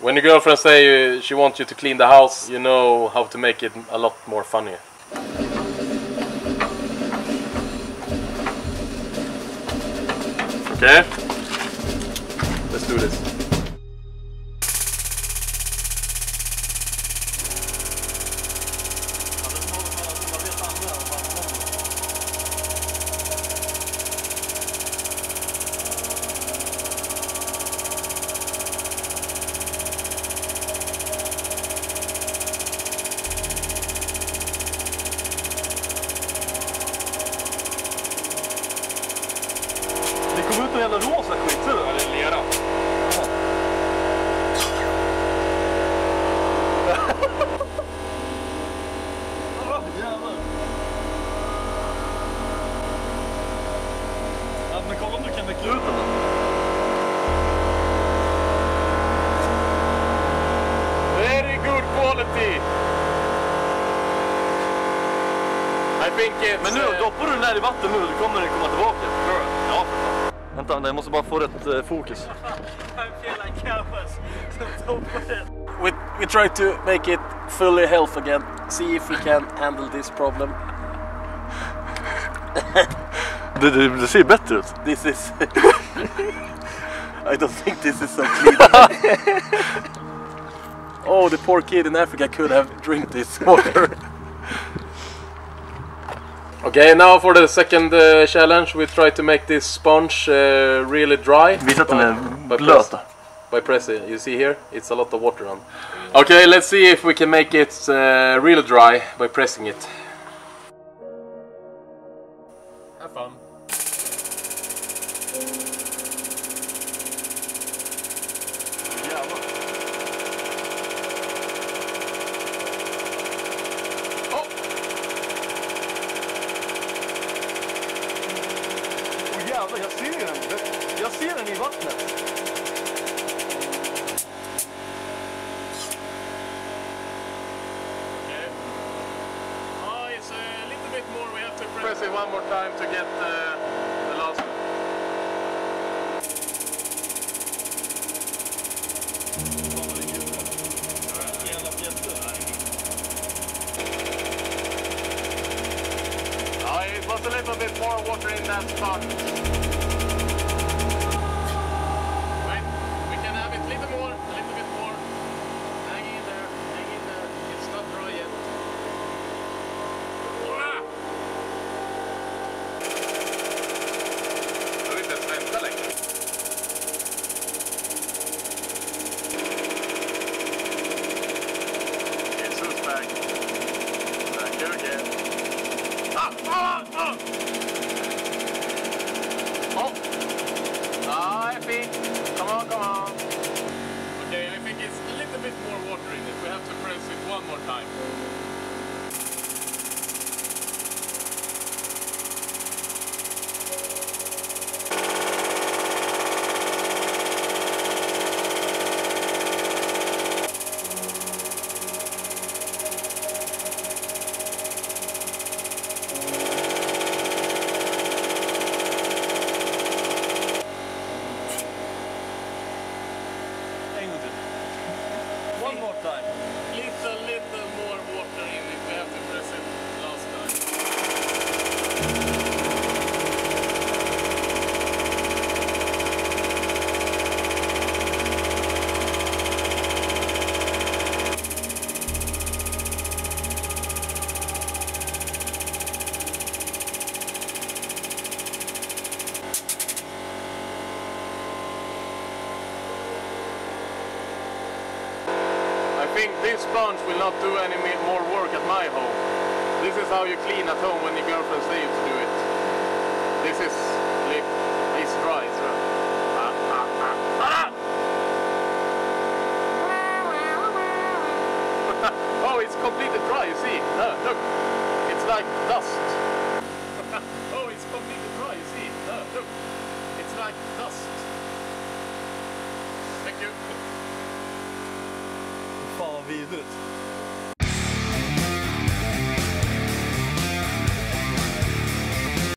When your girlfriend says she wants you to clean the house, you know how to make it a lot more funny. Okay? Let's do this. Eller rosa skit, eller lera. Åh, jävlar. Ja, men kolla om du kan väcka ut den. Very good quality. I think it's... Men nu doppar du ner i vatten nu, du kommer att komma tillbaka. Ja, för fan. Vänta, jag måste bara få rätt fokus. We try to make it fully health again. See if we can handle this problem. Det ser bättre ut. This is... I don't think this is so clean. Oh, the poor kid in Africa could have drink this water. Okay, now for the second challenge, we try to make this sponge really dry. Visa att den är blöt. By pressing, you see here, it's a lot of water on. Okay, let's see if we can make it really dry by pressing it. Have fun. Jag ser den i vattnet. Okay. Oh, it's a little bit more. We have to press it one more time to get the last one. Oh, it was a little bit more water in that spot. Come on. Okay, I think it's a little bit more water in it. We have to press it one more time. I think this sponge will not do any more work at my home. This is how you clean at home when your girlfriend says you to do it. This is like, it's dry, so. Oh, it's completely dry, you see. Look, it's like dust. Oh, it's completely dry, you see. Look, it's like dust. Thank you. Fan vad vidrigt.